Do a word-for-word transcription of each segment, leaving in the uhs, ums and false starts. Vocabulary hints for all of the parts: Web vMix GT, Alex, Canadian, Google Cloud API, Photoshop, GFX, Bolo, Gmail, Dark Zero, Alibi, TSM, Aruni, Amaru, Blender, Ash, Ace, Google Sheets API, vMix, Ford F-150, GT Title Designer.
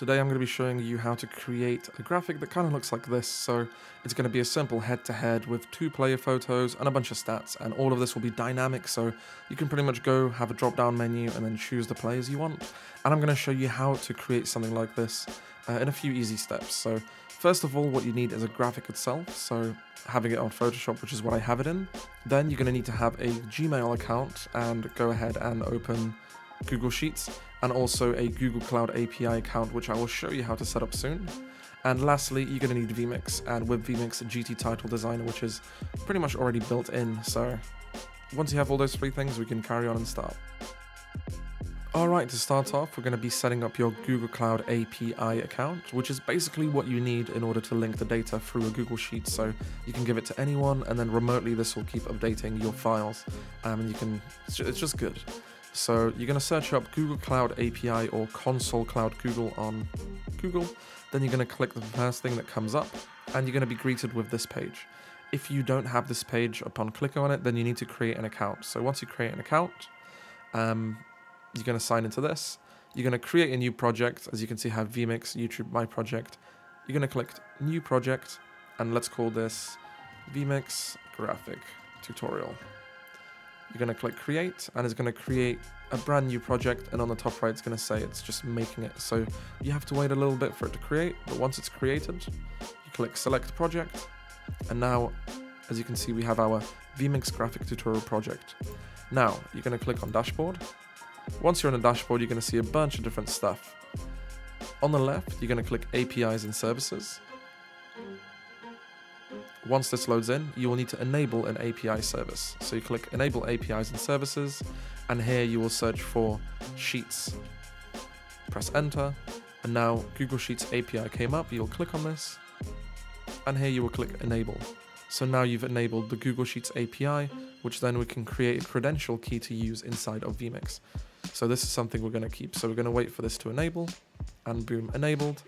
Today I'm going to be showing you how to create a graphic that kind of looks like this. So it's going to be a simple head-to-head with two player photos and a bunch of stats, and all of this will be dynamic, so you can pretty much go have a drop-down menu and then choose the players you want. And I'm going to show you how to create something like this uh, in a few easy steps. So first of all, what you need is a graphic itself, so having it on Photoshop, which is what I have it in. Then you're going to need to have a Gmail account and go ahead and open Google Sheets, and also a Google Cloud A P I account, which I will show you how to set up soon. And lastly, you're going to need vMix and Web vMix G T Title Designer, which is pretty much already built in. So once you have all those three things, we can carry on and start. All right, to start off, we're going to be setting up your Google Cloud A P I account, which is basically what you need in order to link the data through a Google Sheet, so you can give it to anyone, and then remotely this will keep updating your files, um, and you can, it's just good. So you're going to search up Google Cloud A P I or Console Cloud Google on Google. Then you're going to click the first thing that comes up, and you're going to be greeted with this page. If you don't have this page upon clicking on it, then you need to create an account. So once you create an account, um, you're going to sign into this. You're going to create a new project. As you can see, I have vMix, YouTube, My Project. You're going to click New Project, and let's call this vMix Graphic Tutorial. You're going to click create, and it's going to create a brand new project, and on the top right it's going to say it's just making it, so you have to wait a little bit for it to create. But once it's created, you click select project, and now as you can see we have our vMix graphic tutorial project. Now you're going to click on dashboard. Once you're on the dashboard, you're going to see a bunch of different stuff. On the left, you're going to click A P Is and services. Once this loads in, you will need to enable an A P I service. So you click Enable A P Is and Services, and here you will search for Sheets. Press Enter, and now Google Sheets A P I came up. You'll click on this, and here you will click Enable. So now you've enabled the Google Sheets A P I, which then we can create a credential key to use inside of vMix. So this is something we're going to keep. So we're going to wait for this to enable, and boom, enabled.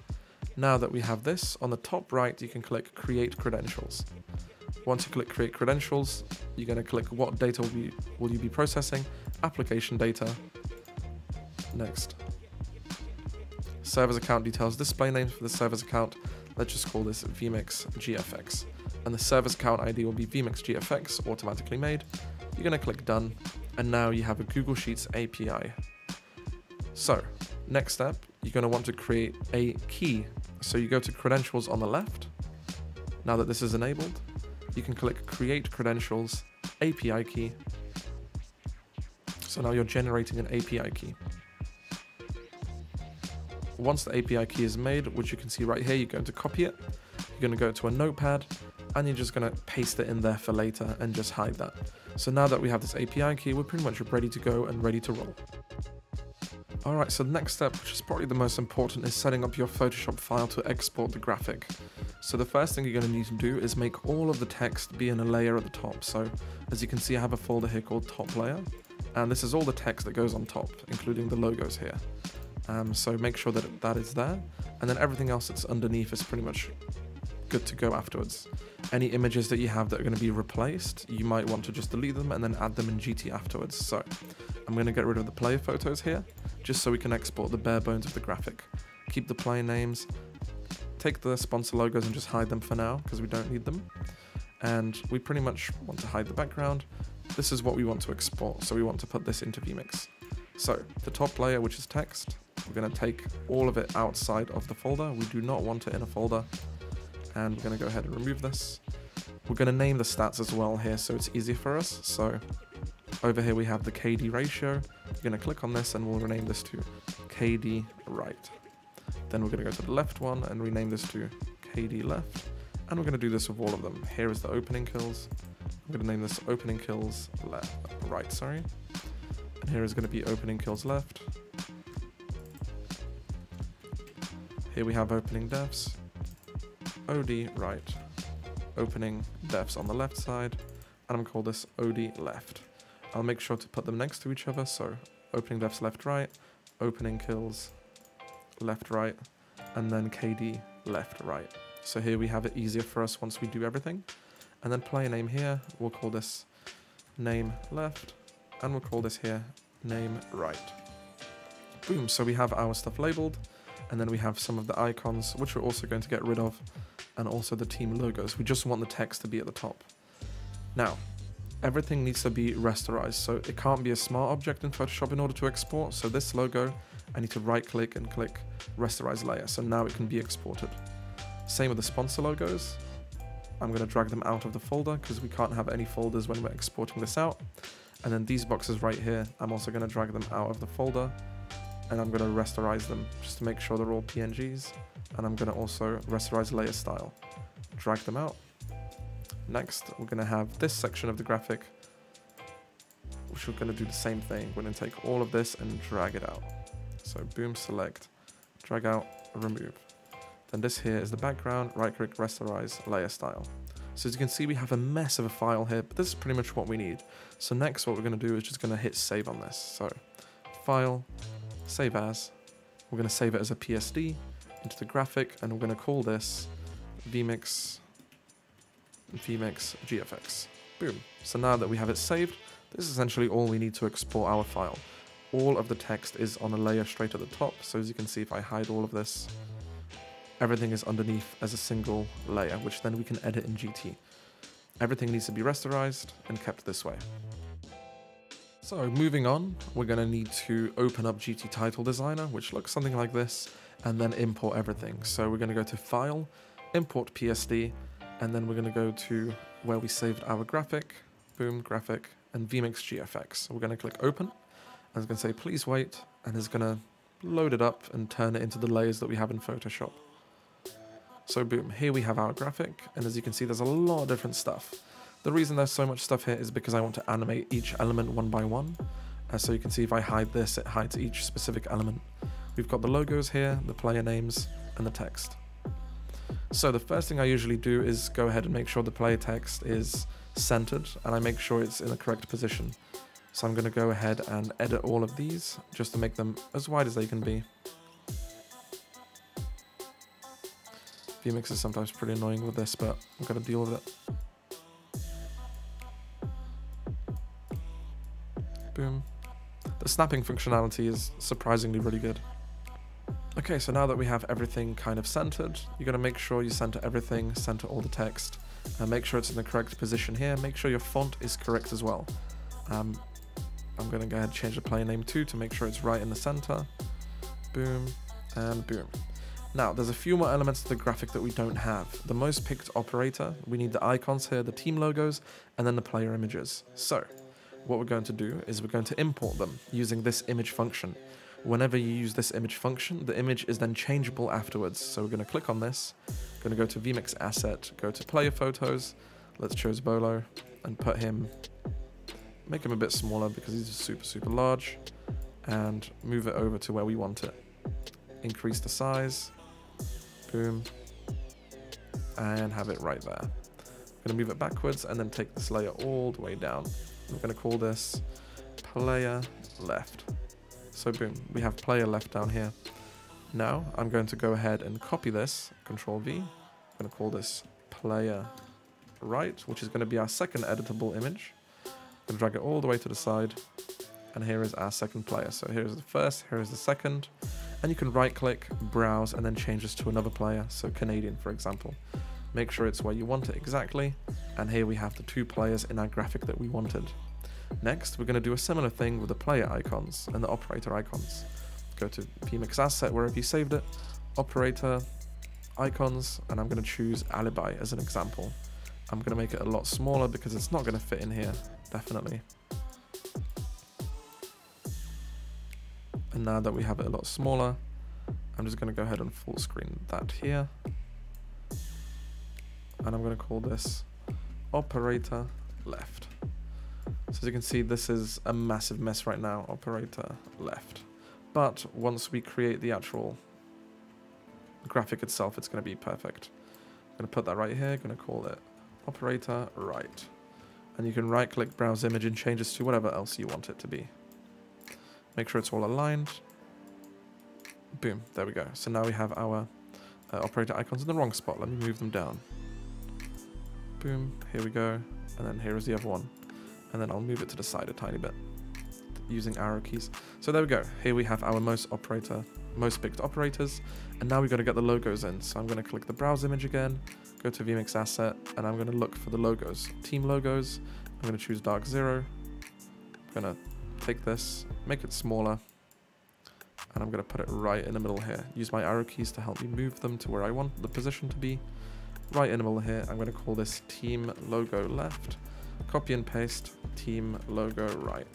Now that we have this, on the top right, you can click Create Credentials. Once you click Create Credentials, you're going to click what data will you, will you be processing, application data, next. Server's account details, display names for the server's account. Let's just call this vMix G F X. And the server's account I D will be vMix G F X, automatically made. You're going to click Done, and now you have a Google Sheets A P I. So, next step, you're going to want to create a key. So you go to credentials on the left. Now that this is enabled, you can click create credentials, A P I key. So now you're generating an A P I key. Once the A P I key is made, which you can see right here, you're going to copy it. You're going to go to a notepad, and you're just going to paste it in there for later and just hide that. So now that we have this A P I key, we're pretty much ready to go and ready to roll. All right, so the next step, which is probably the most important, is setting up your Photoshop file to export the graphic. So the first thing you're going to need to do is make all of the text be in a layer at the top. So as you can see, I have a folder here called top layer, and this is all the text that goes on top, including the logos here. Um, so make sure that that is there, and then everything else that's underneath is pretty much good to go afterwards. Any images that you have that are going to be replaced, you might want to just delete them and then add them in G T afterwards. So I'm going to get rid of the player photos here, just so we can export the bare bones of the graphic. Keep the player names, take the sponsor logos and just hide them for now because we don't need them. And we pretty much want to hide the background. This is what we want to export, so we want to put this into vMix. So the top layer, which is text, we're going to take all of it outside of the folder. We do not want it in a folder. And we're going to go ahead and remove this. We're going to name the stats as well here so it's easier for us. So over here we have the K D ratio. You're going to click on this and we'll rename this to K D right. Then we're going to go to the left one and rename this to K D left. And we're going to do this with all of them. Here is the opening kills. I'm going to name this opening kills left, right, sorry. And here is going to be opening kills left. Here we have opening deaths. O D right, opening defs on the left side, and I'm going to call this O D left. I'll make sure to put them next to each other, so opening defs left right, opening kills left right, and then K D left right. So here we have it easier for us once we do everything. And then player name here, we'll call this name left, and we'll call this here name right. Boom, so we have our stuff labeled. And then we have some of the icons, which we're also going to get rid of, and also the team logos. We just want the text to be at the top. Now, everything needs to be rasterized, so it can't be a smart object in Photoshop in order to export. So this logo, I need to right click and click rasterize layer. So now it can be exported. Same with the sponsor logos. I'm going to drag them out of the folder because we can't have any folders when we're exporting this out. And then these boxes right here, I'm also going to drag them out of the folder, and I'm going to rasterize them just to make sure they're all P N Gs. And I'm going to also rasterize layer style, drag them out. Next, we're going to have this section of the graphic, which we're going to do the same thing. We're going to take all of this and drag it out. So boom, select, drag out, remove. Then this here is the background, right click, rasterize, layer style. So as you can see, we have a mess of a file here, but this is pretty much what we need. So next, what we're going to do is just going to hit save on this. So file, save as, we're going to save it as a P S D into the graphic, and we're going to call this vMix vMix G F X. Boom. So now that we have it saved, this is essentially all we need to export our file. All of the text is on a layer straight at the top. So as you can see, if I hide all of this, everything is underneath as a single layer, which then we can edit in G T. Everything needs to be rasterized and kept this way. So moving on, we're going to need to open up G T Title Designer, which looks something like this, and then import everything. So we're going to go to File, Import P S D, and then we're going to go to where we saved our graphic, boom, graphic, and vMix G F X. So we're going to click Open, and it's going to say, please wait, and it's going to load it up and turn it into the layers that we have in Photoshop. So boom, here we have our graphic, and as you can see, there's a lot of different stuff. The reason there's so much stuff here is because I want to animate each element one by one. Uh, so you can see if I hide this, it hides each specific element. We've got the logos here, the player names, and the text. So the first thing I usually do is go ahead and make sure the player text is centered, and I make sure it's in the correct position. So I'm going to go ahead and edit all of these just to make them as wide as they can be. vMix is sometimes pretty annoying with this, but I've got to deal with it. Boom. The snapping functionality is surprisingly really good. Okay, so now that we have everything kind of centered, you're going to make sure you center everything, center all the text, and make sure it's in the correct position here. Make sure your font is correct as well. Um, I'm going to go ahead and change the player name too to make sure it's right in the center. Boom, and boom. Now, there's a few more elements to the graphic that we don't have. The most picked operator, we need the icons here, the team logos, and then the player images. So, what we're going to do is we're going to import them using this image function. Whenever you use this image function, the image is then changeable afterwards. So we're going to click on this, going to go to vMix Asset, go to Player Photos, let's choose Bolo and put him, make him a bit smaller because he's super, super large, and move it over to where we want it. Increase the size, boom, and have it right there. I'm going to move it backwards and then take this layer all the way down. We're going to call this Player Left. So boom, we have player left down here. Now I'm going to go ahead and copy this, Control V. I'm going to call this player right, which is going to be our second editable image. I'm going to drag it all the way to the side, and here is our second player. So here is the first, here is the second, and you can right click, browse, and then change this to another player. So Canadian, for example. Make sure it's where you want it exactly, and here we have the two players in our graphic that we wanted. Next, we're going to do a similar thing with the player icons and the operator icons. Go to vMix Asset, wherever you saved it, operator, icons, and I'm going to choose Alibi as an example. I'm going to make it a lot smaller because it's not going to fit in here, definitely. And now that we have it a lot smaller, I'm just going to go ahead and full screen that here. And I'm going to call this operator left. So as you can see, this is a massive mess right now, operator left. But once we create the actual graphic itself, it's going to be perfect. I'm going to put that right here, going to call it operator right. And you can right click, browse image, and change this to whatever else you want it to be. Make sure it's all aligned. Boom, there we go. So now we have our uh, operator icons in the wrong spot. Let me move them down. Boom, here we go. And then here is the other one. And then I'll move it to the side a tiny bit. using arrow keys. So there we go. Here we have our most operator, most picked operators. And now we've got to get the logos in. So I'm going to click the browse image again, go to vMix asset, and I'm going to look for the logos, team logos. I'm going to choose Dark Zero. I'm going to take this, make it smaller, and I'm going to put it right in the middle here. Use my arrow keys to help me move them to where I want the position to be. Right in the middle here, I'm going to call this team logo left. Copy and paste team logo right.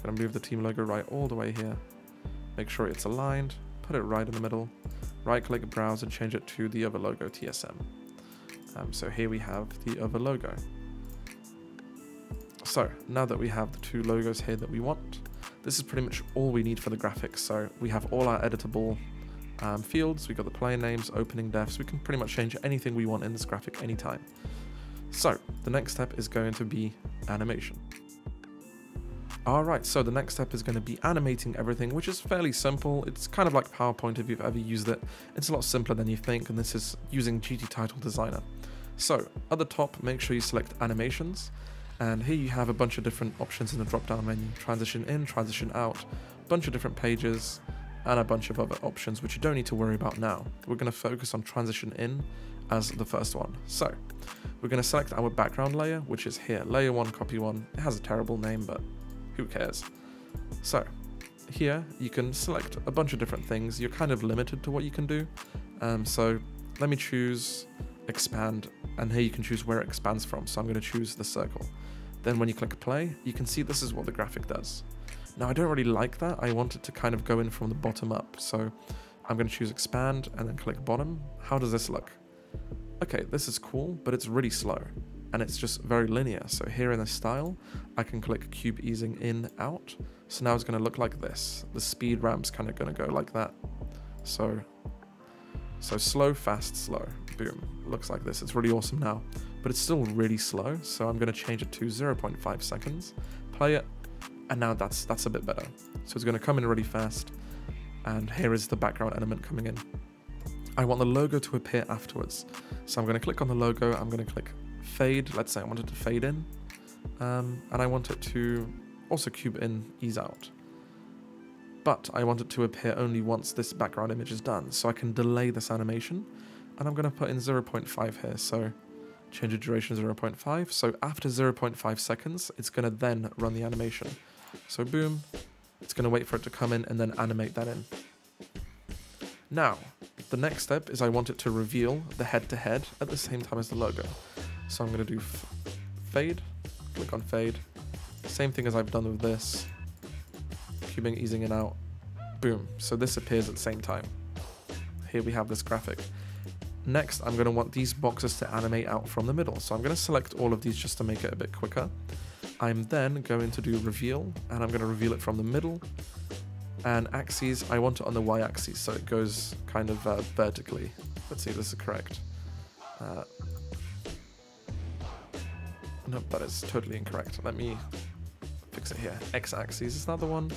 I'm going to move the team logo right all the way here. Make sure it's aligned. Put it right in the middle. Right click browse and change it to the other logo, T S M. Um, so here we have the other logo. So now that we have the two logos here that we want, this is pretty much all we need for the graphics. So we have all our editable um, fields. We've got the player names, opening defs. We can pretty much change anything we want in this graphic anytime. So the next step is going to be animation. All right, so the next step is going to be animating everything, which is fairly simple. It's kind of like PowerPoint if you've ever used it. It's a lot simpler than you think, and this is using G T Title Designer. So at the top, make sure you select animations. And here you have a bunch of different options in the drop-down menu. Transition in, transition out, a bunch of different pages, and a bunch of other options, which you don't need to worry about now. We're going to focus on transition in as the first one. So we're going to select our background layer, which is here, layer one, copy one. It has a terrible name, but who cares? So here you can select a bunch of different things. You're kind of limited to what you can do. Um, so let me choose expand, and here you can choose where it expands from. So I'm going to choose the circle. Then when you click play, you can see this is what the graphic does. Now I don't really like that. I want it to kind of go in from the bottom up. So I'm going to choose expand and then click bottom. How does this look? Okay, this is cool, but it's really slow and it's just very linear. So here in the style, I can click cube easing in, out. So now it's going to look like this. The speed ramp's kind of going to go like that. So, so slow, fast, slow. Boom. Looks like this. It's really awesome now, but it's still really slow. So I'm going to change it to zero point five seconds, play it. And now that's, that's a bit better. So it's going to come in really fast. And here is the background element coming in. I want the logo to appear afterwards. So I'm going to click on the logo. I'm going to click fade. Let's say I want it to fade in. Um, and I want it to also cube in, ease out. But I want it to appear only once this background image is done. So I can delay this animation. And I'm going to put in zero point five here. So change the duration to zero point five. So after zero point five seconds, it's going to then run the animation. So boom, it's going to wait for it to come in and then animate that in. Now, the next step is I want it to reveal the head-to-head at the same time as the logo. So I'm going to do fade, click on fade. Same thing as I've done with this. Cubing, easing in, out. Boom. So this appears at the same time. Here we have this graphic. Next, I'm going to want these boxes to animate out from the middle. So I'm going to select all of these just to make it a bit quicker. I'm then going to do reveal, and I'm going to reveal it from the middle. And axes, I want it on the y-axis, so it goes kind of uh, vertically. Let's see if this is correct. Uh, nope, that is totally incorrect. Let me fix it here. X-axis is that the one?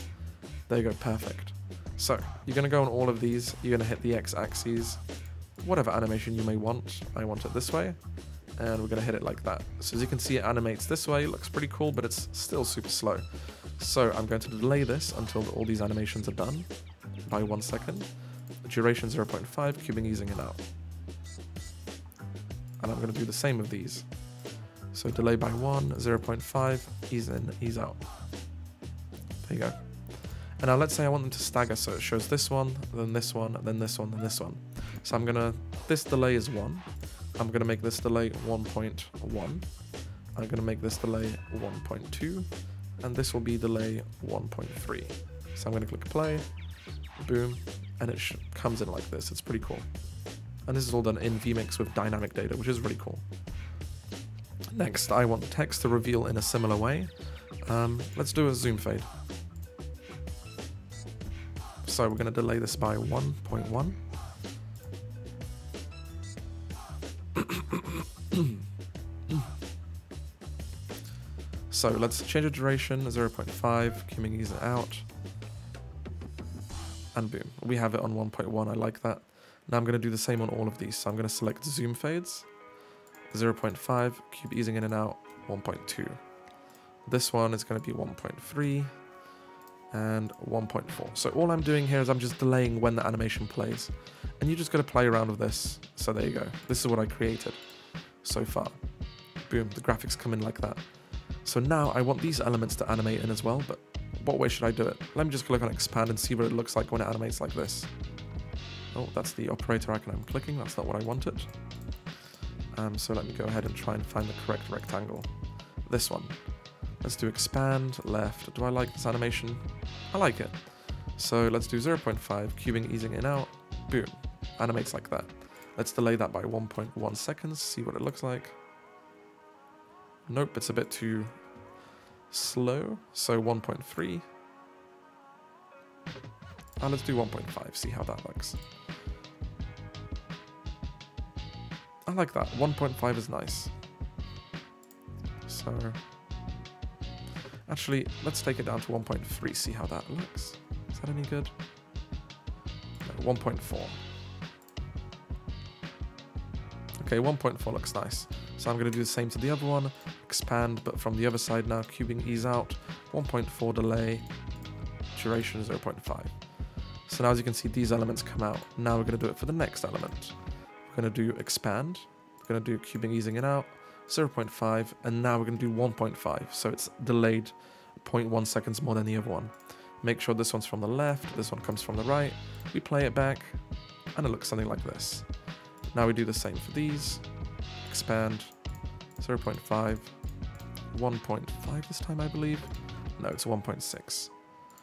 There you go, perfect. So you're going to go on all of these. You're going to hit the x-axis, whatever animation you may want. I want it this way, and we're going to hit it like that. So as you can see, it animates this way. It looks pretty cool, but it's still super slow. So I'm going to delay this until all these animations are done by one second. The duration zero point five, cubing, easing it out. And I'm going to do the same with these. So delay by one, zero point five, ease in, ease out. There you go. And now let's say I want them to stagger. So it shows this one, then this one, then this one, then this one. So I'm going to, this delay is one. I'm going to make this delay one point one. I'm going to make this delay one point two. And this will be delay one point three. So I'm going to click play, boom, and it comes in like this. It's pretty cool. And this is all done in vMix with dynamic data, which is really cool. Next, I want the text to reveal in a similar way. Um, let's do a zoom fade. So we're going to delay this by one point one. So let's change the duration, zero point five, cubing ease out, and boom, we have it on one point one, I like that. Now I'm going to do the same on all of these, so I'm going to select zoom fades, zero point five, cube easing in and out, one point two. This one is going to be one point three, and one point four. So all I'm doing here is I'm just delaying when the animation plays. And you just got to play around with this. So there you go. This is what I created so far. Boom, the graphics come in like that. So now I want these elements to animate in as well, but what way should I do it? Let me just click on expand and see what it looks like when it animates like this. Oh, that's the operator icon I'm clicking. That's not what I wanted. Um, so let me go ahead and try and find the correct rectangle. This one. Let's do expand, left. Do I like this animation? I like it. So let's do zero point five, cubing, easing in, out. Boom. Animates like that. Let's delay that by one point one seconds, see what it looks like. Nope, it's a bit too slow. So one point three. And let's do one point five, see how that looks. I like that. one point five is nice. So actually, let's take it down to one point three, see how that looks. Is that any good? No, one point four. Okay, one point four looks nice. So I'm going to do the same to the other one. Expand, but from the other side now, cubing, ease out. one point four delay, duration zero point five. So now as you can see, these elements come out. Now we're going to do it for the next element. We're going to do expand. We're going to do cubing, easing it out. zero point five, and now we're going to do one point five, so it's delayed zero point one seconds more than the other one. Make sure this one's from the left, this one comes from the right. We play it back, and it looks something like this. Now we do the same for these. Expand, zero point five, one point five this time, I believe. No, it's one point six.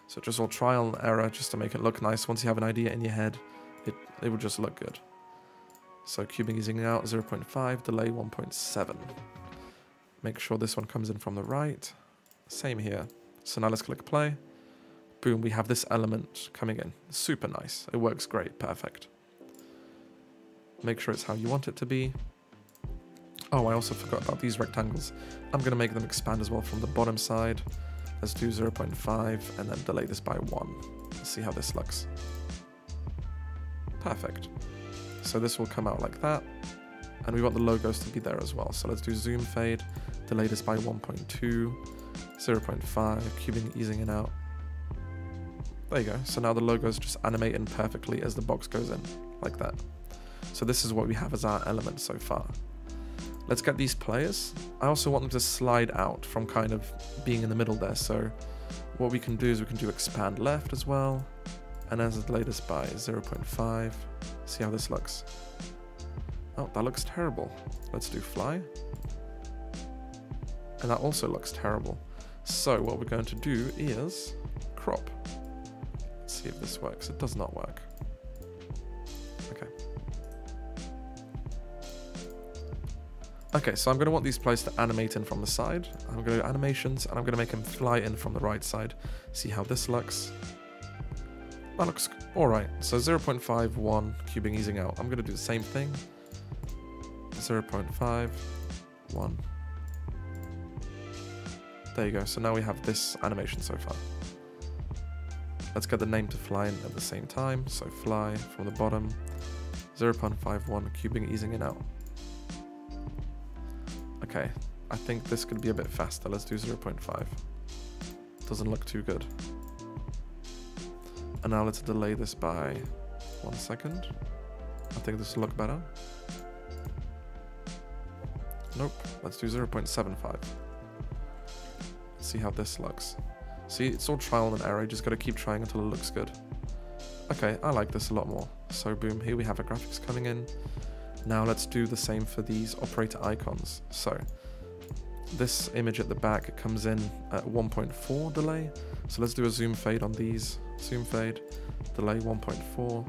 So just all trial and error just to make it look nice. Once you have an idea in your head, it, it will just look good. So cubing easing out, zero point five, delay one point seven. Make sure this one comes in from the right. Same here. So now let's click play. Boom, we have this element coming in. Super nice. It works great. Perfect. Make sure it's how you want it to be. Oh, I also forgot about these rectangles. I'm going to make them expand as well from the bottom side. Let's do zero point five and then delay this by one. Let's see how this looks. Perfect. So this will come out like that, and we want the logos to be there as well. So let's do zoom fade, delay this by one point two, zero point five, cubing, easing in out. There you go. So now the logos just animate in perfectly as the box goes in, like that. So this is what we have as our element so far. Let's get these players. I also want them to slide out from kind of being in the middle there. So what we can do is we can do expand left as well. And as it delay this by zero point five, see how this looks. Oh, that looks terrible. Let's do fly. And that also looks terrible. So what we're going to do is crop. Let's see if this works. It does not work. Okay. Okay, so I'm going to want these players to animate in from the side. I'm going to do animations, and I'm going to make them fly in from the right side. See how this looks. That looks alright. So zero point five, one, cubing, easing out. I'm going to do the same thing. zero point five, one. There you go. So now we have this animation so far. Let's get the name to fly in at the same time. So fly from the bottom. zero point five, one, cubing, easing in, out. Okay. I think this could be a bit faster. Let's do zero point five. Doesn't look too good. And now let's delay this by one second. I think this will look better. Nope, let's do zero point seven five. See how this looks. See, it's all trial and error. You just gotta keep trying until it looks good. Okay, I like this a lot more. So boom, here we have our graphics coming in. Now let's do the same for these operator icons. So this image at the back, it comes in at one point four delay. So let's do a zoom fade on these. Zoom fade, delay one point four,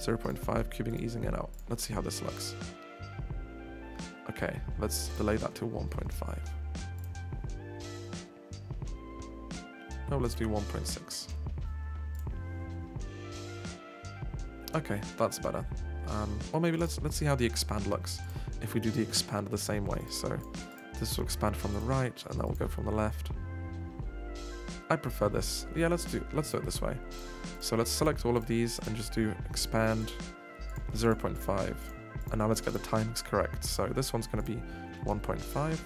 zero point five, cubing, easing in, out. Let's see how this looks. Okay, let's delay that to one point five. No, let's do one point six. Okay, that's better. Um, or maybe let's let's see how the expand looks. If we do the expand the same way, so this will expand from the right, and that will go from the left. I prefer this. Yeah, let's do let's do it this way. So let's select all of these and just do expand zero point five. And now let's get the timings correct. So this one's going to be one point five.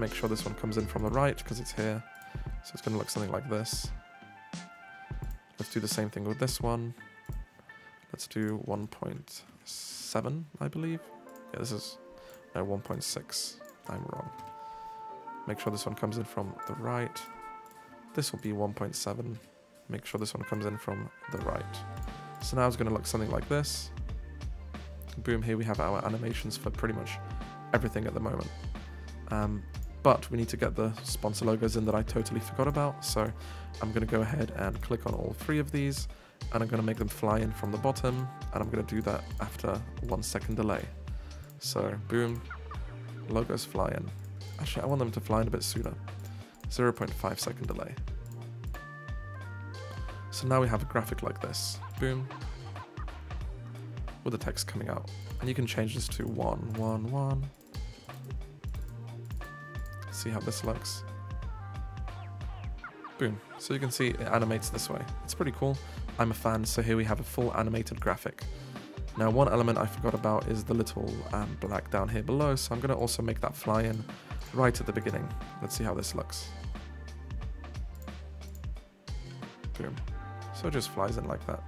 Make sure this one comes in from the right because it's here. So it's going to look something like this. Let's do the same thing with this one. Let's do one point seven, I believe. Yeah, this is no, one point six. I'm wrong. Make sure this one comes in from the right. This will be one point seven. Make sure this one comes in from the right. So now it's going to look something like this. Boom, here we have our animations for pretty much everything at the moment. Um, but we need to get the sponsor logos in that I totally forgot about. So I'm going to go ahead and click on all three of these, and I'm going to make them fly in from the bottom, and I'm going to do that after one second delay. So boom, logos fly in. Actually, I want them to fly in a bit sooner. zero point five second delay. So now we have a graphic like this. Boom. With the text coming out. And you can change this to one, one, one. See how this looks. Boom. So you can see it animates this way. It's pretty cool. I'm a fan, so here we have a full animated graphic. Now, one element I forgot about is the little um, black down here below, so I'm going to also make that fly in right at the beginning. Let's see how this looks. Boom. So it just flies in like that,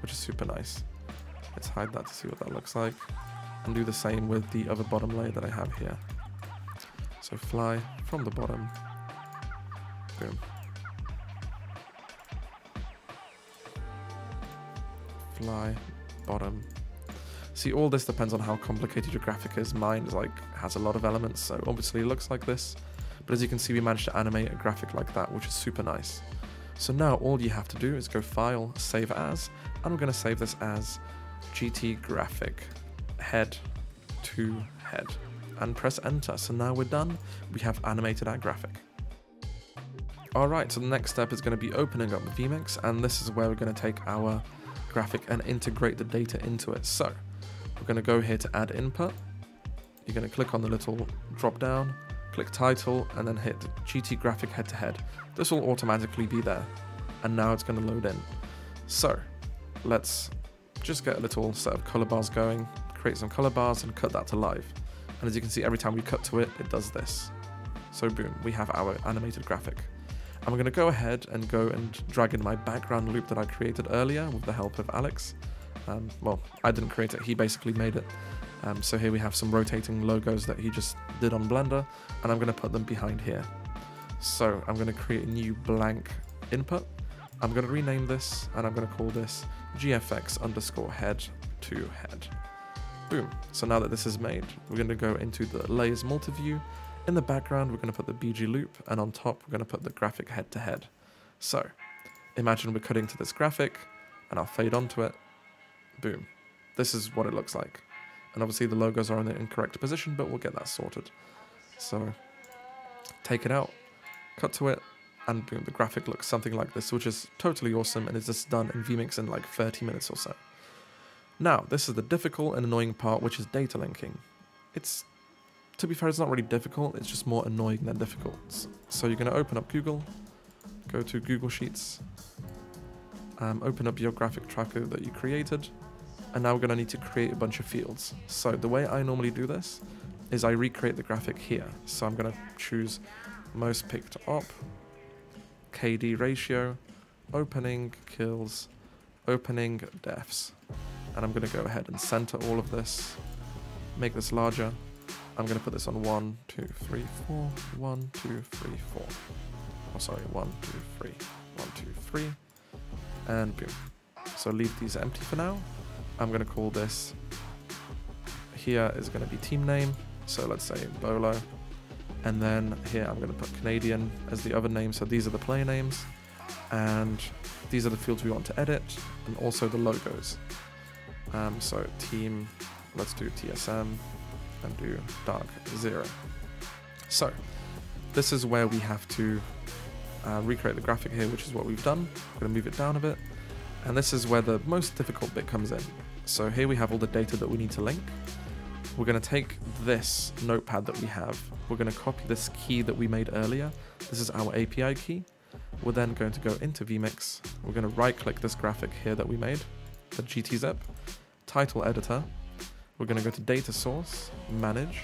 which is super nice. Let's hide that to see what that looks like. And do the same with the other bottom layer that I have here. So fly from the bottom. Boom. Fly, bottom. See, all this depends on how complicated your graphic is. Mine is like, has a lot of elements, so obviously it looks like this. But as you can see, we managed to animate a graphic like that, which is super nice. So now all you have to do is go File, Save As, and we're going to save this as G T Graphic Head to Head, and press Enter. So now we're done. We have animated our graphic. Alright, so the next step is going to be opening up vMix, and this is where we're going to take our graphic and integrate the data into it. So we're going to go here to Add Input. You're going to click on the little drop down, click Title, and then hit G T Graphic Head to Head. This will automatically be there, and now it's going to load in. So let's just get a little set of color bars going, create some color bars, and cut that to live. And as you can see, every time we cut to it, it does this. So boom, we have our animated graphic. I'm going to go ahead and go and drag in my background loop that I created earlier with the help of Alex. Um, well, I didn't create it, he basically made it. Um, so here we have some rotating logos that he just did on Blender, and I'm going to put them behind here. So I'm going to create a new blank input. I'm going to rename this, and I'm going to call this G F X underscore head to head. Boom. So now that this is made, we're going to go into the layers multiview. In the background, we're going to put the B G loop, and on top, we're going to put the graphic head to head. So imagine we're cutting to this graphic, and I'll fade onto it. Boom. This is what it looks like. And obviously the logos are in the incorrect position, but we'll get that sorted. So take it out, cut to it, and boom, the graphic looks something like this, which is totally awesome, and it's just done in vMix in like thirty minutes or so. Now, this is the difficult and annoying part, which is data linking. It's, to be fair, it's not really difficult, it's just more annoying than difficult. So you're going to open up Google, go to Google Sheets, um, open up your graphic tracker that you created, and now we're going to need to create a bunch of fields. So the way I normally do this is I recreate the graphic here. So I'm going to choose most picked up, K D ratio, opening, kills, opening, deaths. And I'm going to go ahead and center all of this, make this larger. I'm going to put this on one, two, three, four, one, two, three, four. Oh, sorry, one, two, three, one, two, three, and boom. So leave these empty for now. I'm going to call this, here is going to be team name. So let's say Bolo. And then here I'm going to put Canadian as the other name. So these are the player names, and these are the fields we want to edit, and also the logos. Um, so team, let's do T S M and do Dark Zero. So this is where we have to uh, recreate the graphic here, which is what we've done. I'm going to move it down a bit. And this is where the most difficult bit comes in. So here we have all the data that we need to link. We're going to take this notepad that we have. We're going to copy this key that we made earlier. This is our A P I key. We're then going to go into vMix. We're going to right click this graphic here that we made, the G T zip, title editor. We're going to go to data source, manage.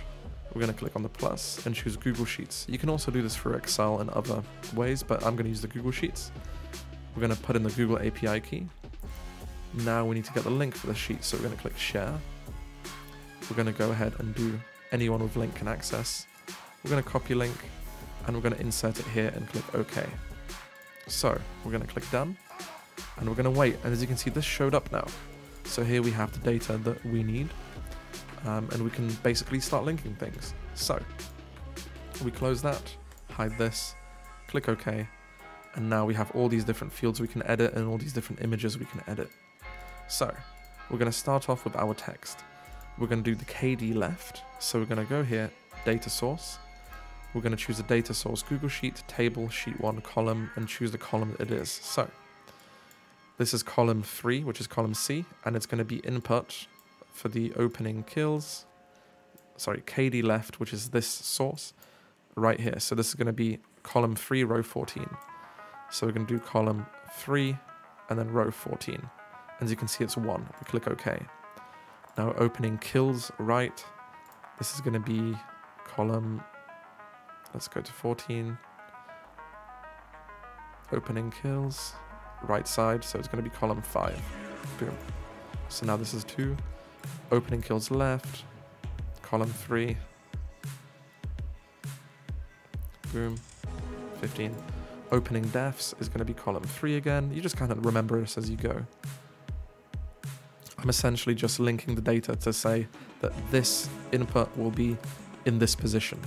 we're going to click on the plus and choose Google Sheets. You can also do this for Excel and other ways, but I'm going to use the Google Sheets. We're going to put in the Google A P I key. Now we need to get the link for the sheet, so we're going to click share. We're going to go ahead and do anyone with link can access. We're going to copy link and we're going to insert it here and click OK. So we're going to click done and we're going to wait. And as you can see, this showed up now. So here we have the data that we need, um, and we can basically start linking things. So we close that, hide this, click OK. And now we have all these different fields we can edit and all these different images we can edit. So we're going to start off with our text. We're going to do the K D left. So we're going to go here, data source. We're going to choose a data source, Google Sheet, table, sheet one, column, and choose the column it is. So this is column three, which is column C, and it's going to be input for the opening kills. Sorry, K D left, which is this source right here. So this is going to be column three, row fourteen. So we're going to do column three and then row fourteen. As you can see, it's one. We click OK. Now opening kills right. This is going to be column. Let's go to fourteen. Opening kills right side. So it's going to be column five. Boom. So now this is two. Opening kills left. Column three. Boom. fifteen. Opening deaths is going to be column three again. You just kind of remember this as you go. I'm essentially just linking the data to say that this input will be in this position.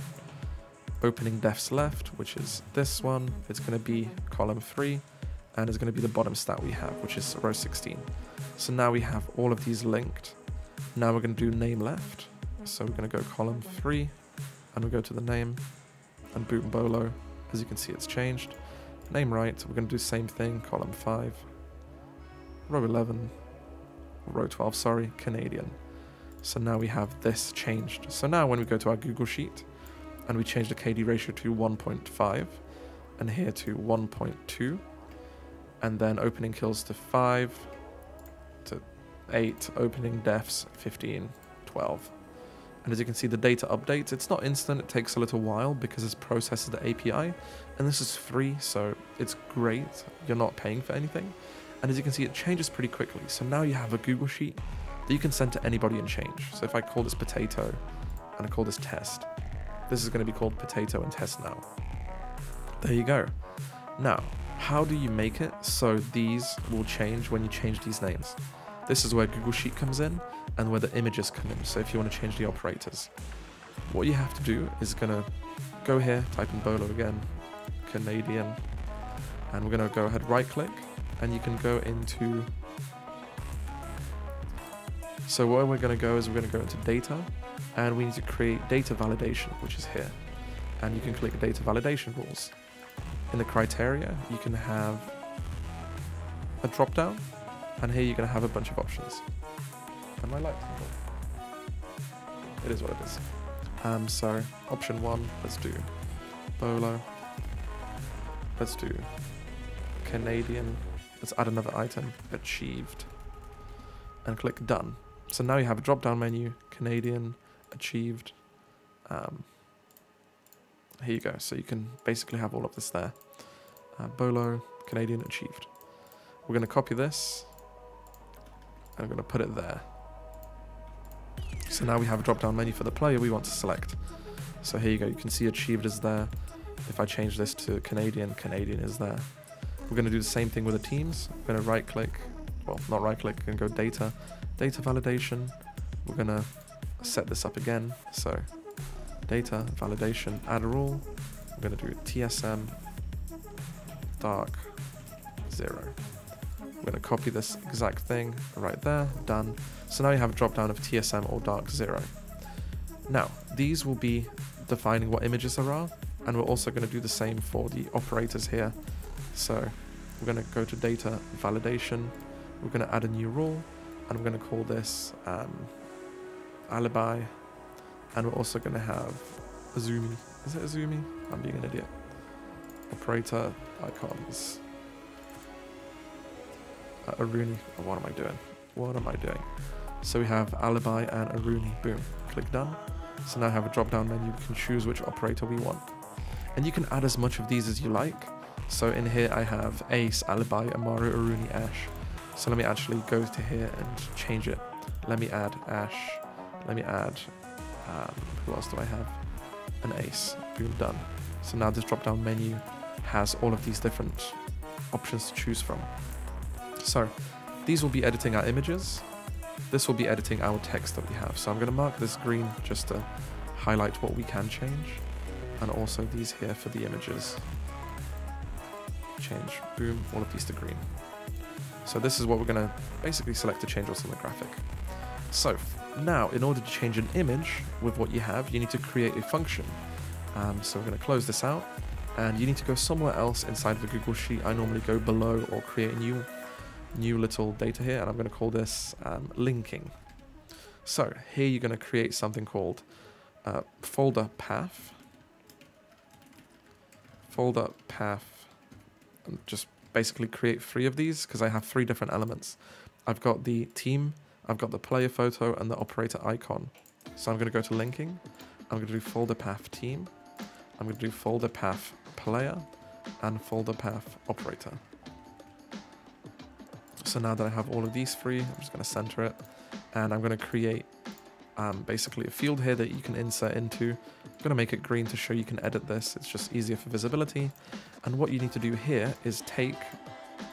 Opening deaths left, which is this one, it's going to be column three, and it's going to be the bottom stat we have, which is row sixteen. So now we have all of these linked. Now we're going to do name left. So we're going to go column three, and we go to the name, and boom, Bolo. As you can see, it's changed. Name right, we're going to do the same thing, column five, row eleven, row twelve, sorry, Canadian. So now we have this changed. So now when we go to our Google Sheet and we change the K D ratio to one point five and here to one point two and then opening kills to five, to eight, opening deaths, fifteen, twelve. And as you can see, the data updates. It's not instant, it takes a little while because it's processes the A P I. And this is free, so it's great. You're not paying for anything. And as you can see, it changes pretty quickly. So now you have a Google Sheet that you can send to anybody and change. So if I call this potato and I call this test, this is going to be called potato and test now. There you go. Now, how do you make it so these will change when you change these names? This is where Google Sheet comes in and where the images come in. So if you want to change the operators, what you have to do is going to go here, type in Bolo again, Canadian, and we're going to go ahead, right click, and you can go into, so where we're going to go is we're going to go into data and we need to create data validation, which is here. And you can click data validation rules. In the criteria, you can have a drop down. And here you're going to have a bunch of options. And my light's on. It is what it is. Um, so option one, let's do Bolo. Let's do Canadian. Let's add another item, achieved. And click done. So now you have a drop-down menu, Canadian, achieved. Um, here you go. So you can basically have all of this there. Uh, Bolo, Canadian, achieved. We're going to copy this. I'm going to put it there. So now we have a drop-down menu for the player we want to select. So here you go. You can see achieved is there. If I change this to Canadian, Canadian is there. We're going to do the same thing with the teams. We're going to right-click. Well, not right-click. We're going to go data. Data validation. We're going to set this up again. So data validation, add a rule. We're going to do T S M, dark, zero. We're going to copy this exact thing right there, done. So now you have a drop down of T S M or dark zero. Now, these will be defining what images there are, and we're also going to do the same for the operators here. So we're going to go to data validation, we're going to add a new rule, and we're going to call this um, Alibi, and we're also going to have Azumi. Is it Azumi? I'm being an idiot. Operator icons. Uh, Aruni. Oh, what am I doing? What am I doing? So we have Alibi and Aruni. Boom. Click done. So now I have a drop-down menu. You can choose which operator we want. And you can add as much of these as you like. So in here I have Ace, Alibi, Amaru, Aruni, Ash. So let me actually go to here and change it. Let me add Ash. Let me add, um, who else do I have? An Ace. Boom, done. So now this drop-down menu has all of these different options to choose from. So these will be editing our images. This will be editing our text that we have. So I'm going to mark this green just to highlight what we can change. And also these here for the images. Change, boom, all of these to green. So this is what we're going to basically select to change also in the graphic. So now in order to change an image with what you have, you need to create a function. Um, so we're going to close this out. And you need to go somewhere else inside of the Google Sheet. I normally go below or create a new new little data here, and I'm going to call this um, linking. So here you're going to create something called uh, folder path, folder path, and just basically create three of these because I have three different elements. I've got the team, I've got the player photo, and the operator icon. So I'm going to go to linking. I'm going to do folder path team. I'm going to do folder path player and folder path operator. So now that I have all of these three, I'm just going to center it, and I'm going to create um, basically a field here that you can insert into. I'm going to make it green to show you can edit this. It's just easier for visibility. And what you need to do here is take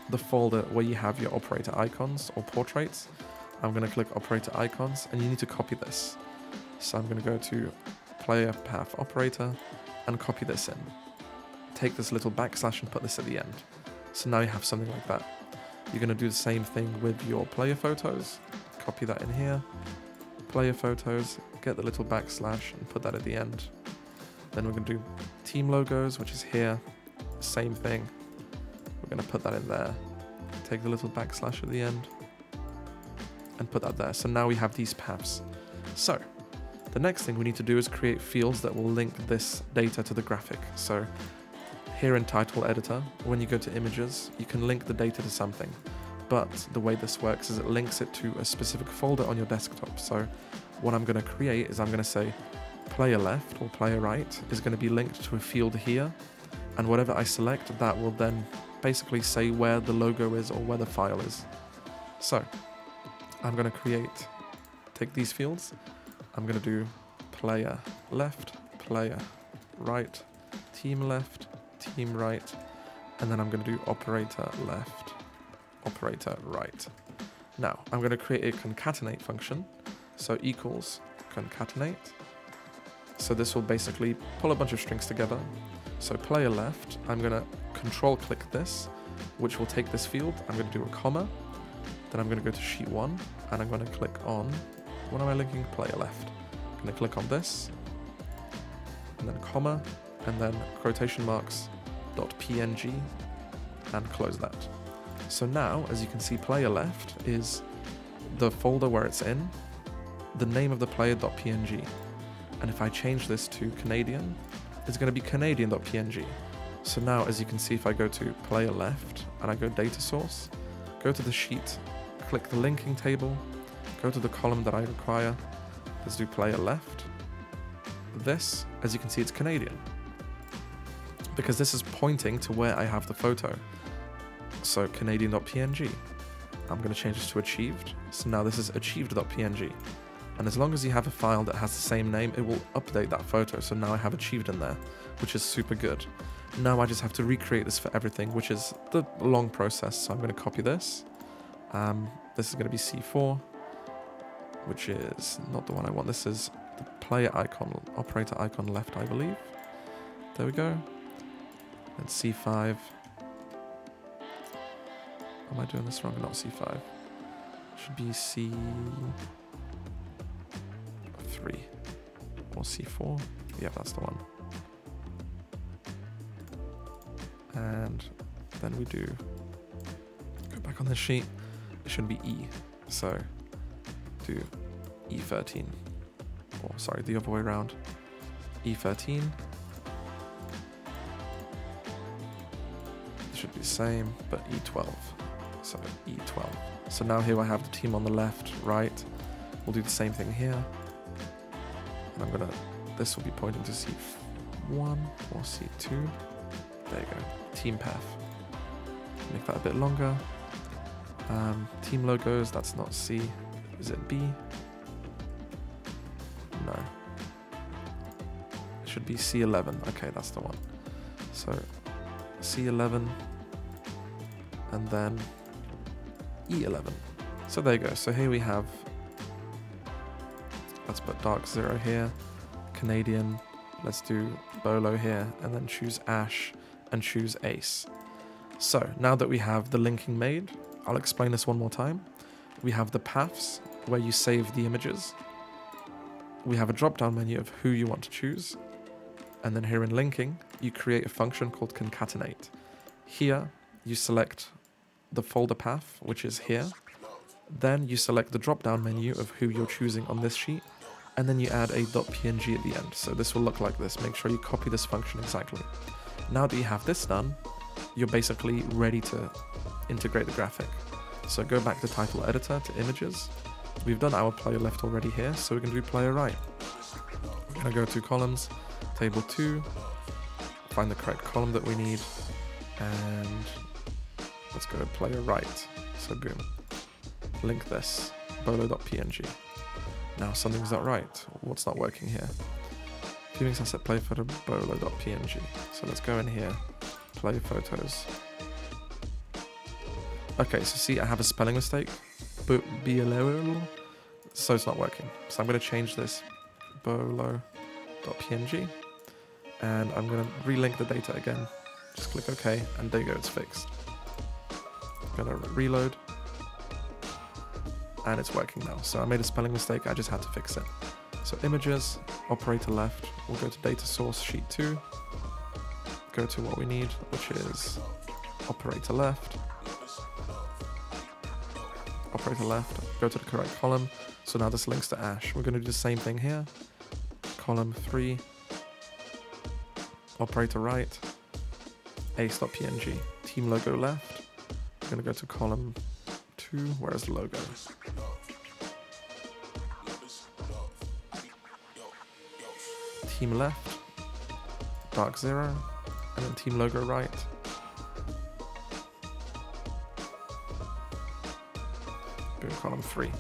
the folder where you have your operator icons or portraits. I'm going to click operator icons, and you need to copy this. So I'm going to go to player path operator and copy this in. Take this little backslash and put this at the end. So now you have something like that. You're going to do the same thing with your player photos. Copy that in here. Player photos, get the little backslash and put that at the end. Then we're going to do team logos, which is here. Same thing. We're going to put that in there. Take the little backslash at the end and put that there. So now we have these paths. So the next thing we need to do is create fields that will link this data to the graphic. So here in Title Editor, when you go to Images, you can link the data to something, but the way this works is it links it to a specific folder on your desktop. So what I'm going to create is I'm going to say player left or player right is going to be linked to a field here, and whatever I select, that will then basically say where the logo is or where the file is. So I'm going to create, take these fields, I'm going to do player left, player right, team left, team right, and then I'm going to do operator left, operator right. Now I'm going to create a concatenate function, so equals concatenate. So this will basically pull a bunch of strings together. So player left, I'm going to control click this, which will take this field. I'm going to do a comma, then I'm going to go to sheet one, and I'm going to click on, what am I linking? Player left. I'm going to click on this, and then comma, and then quotation marks dot P N G, and close that. So now, as you can see, player left is the folder where it's in, the name of the player dot P N G. And if I change this to Canadian, it's going to be Canadian dot P N G. So now, as you can see, if I go to player left and I go data source, go to the sheet, click the linking table, go to the column that I require, let's do player left. This, as you can see, it's Canadian, because this is pointing to where I have the photo. So Canadian.png. I'm going to change this to achieved. So now this is achieved.png. And as long as you have a file that has the same name, it will update that photo. So now I have achieved in there, which is super good. Now I just have to recreate this for everything, which is the long process. So I'm going to copy this. Um, this is going to be C four, which is not the one I want. This is the player icon, operator icon left, I believe. There we go. And C five. Am I doing this wrong? Not C five. It should be C three or C four. Yeah, that's the one. And then we do go back on the sheet. It should be E. So do E thirteen. Or oh, sorry, the other way around. E thirteen. Should be the same, but E twelve. So E twelve. So now here I have the team on the left, right. We'll do the same thing here. And I'm gonna, this will be pointing to C one or C two. There you go, team path. Make that a bit longer. Um, team logos, that's not C, is it B? No. It should be C eleven, okay, that's the one. So C eleven and then E eleven. So there you go, so here we have, let's put Dark Zero here, Canadian, let's do Bolo here, and then choose Ash and choose Ace. So now that we have the linking made, I'll explain this one more time. We have the paths where you save the images. We have a drop-down menu of who you want to choose. And then here in linking, you create a function called concatenate. Here, you select the folder path, which is here. Then you select the drop-down menu of who you're choosing on this sheet. And then you add a .png at the end. So this will look like this. Make sure you copy this function exactly. Now that you have this done, you're basically ready to integrate the graphic. So go back to title editor to images. We've done our player left already here, so we can do player right. We're gonna go to columns, table two, find the correct column that we need, and let's go to player right. So boom, link this, bolo.png. Now something's not right. What's not working here? vMix asset play photo bolo.png. So let's go in here, play photos. Okay, so see, I have a spelling mistake. B L O, so it's not working. So I'm going to change this bolo.png, and I'm going to relink the data again. Just click OK, and there you go, it's fixed. I'm going to reload, and it's working now. So I made a spelling mistake, I just had to fix it. So images, operator left, we'll go to data source, sheet two, go to what we need, which is operator left, operator left, go to the correct column. So now this links to Ash. We're going to do the same thing here. Column three, operator right, ace.png, team logo left. We're going to go to column two, where is the logo? Team left, Dark Zero, and then team logo right. Column three.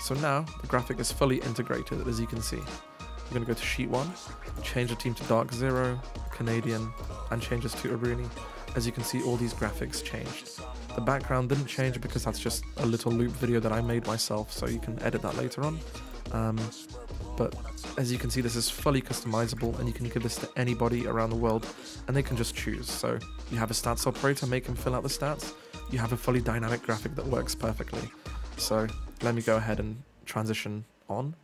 So now the graphic is fully integrated, as you can see. We're going to go to sheet one, change the team to Dark Zero, Canadian, and change this to Aruni. As you can see, all these graphics changed. The background didn't change because that's just a little loop video that I made myself, so you can edit that later on. Um, but as you can see, this is fully customizable, and you can give this to anybody around the world, and they can just choose. So you have a stats operator, make them fill out the stats. You have a fully dynamic graphic that works perfectly. So let me go ahead and transition on.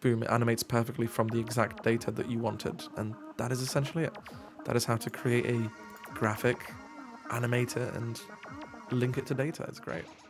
Boom, it animates perfectly from the exact data that you wanted. And that is essentially it. That is how to create a graphic, animate it, and link it to data. It's great.